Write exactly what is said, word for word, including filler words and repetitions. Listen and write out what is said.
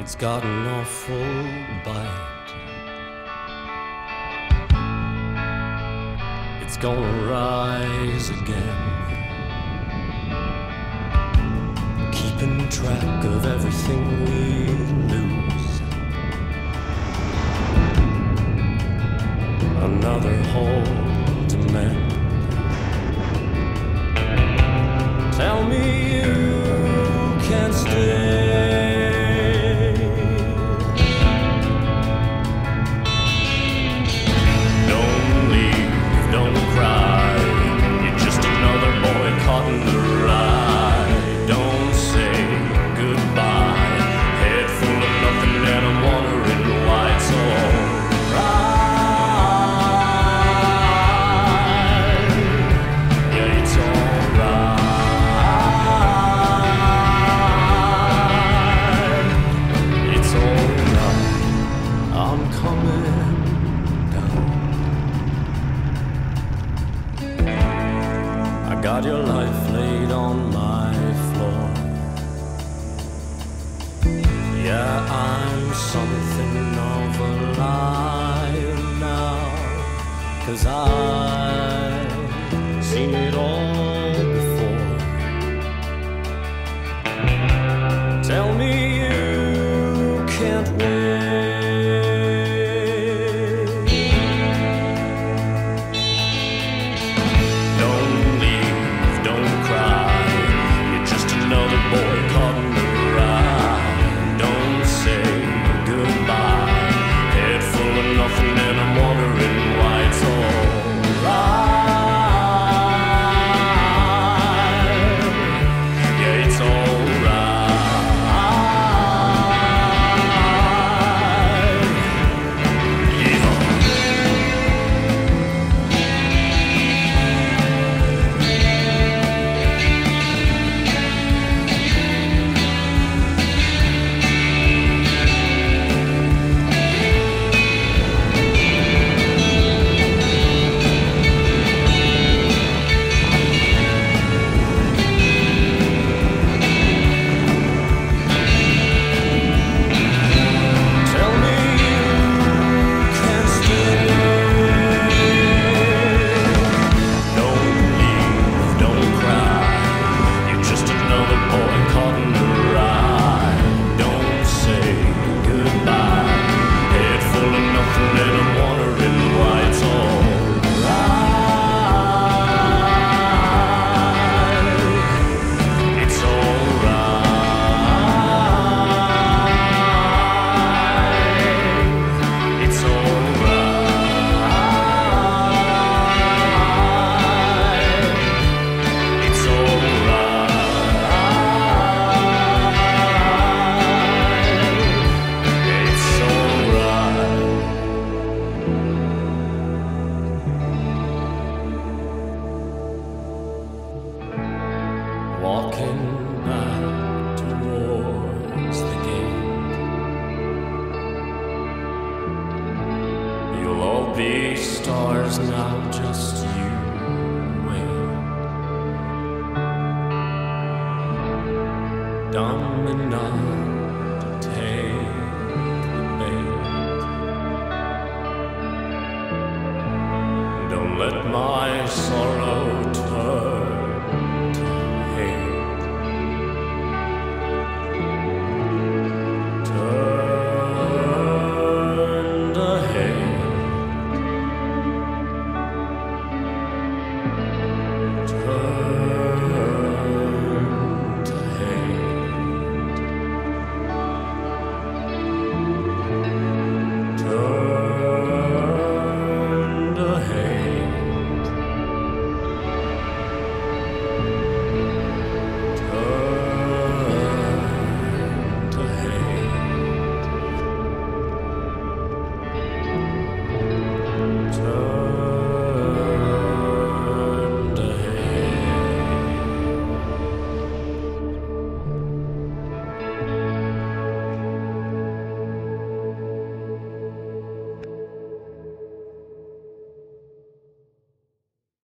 It's got an awful bite. It's gonna rise again, keeping track of everything we lose. Another hole to mend. Tell me you can't stay. Got your life laid on my floor. Yeah, I'm something of a liar now, 'cause I've seen it all before. Tell me you can't win. Walking back towards the gate, you'll all be stars now, just you wait. Domino.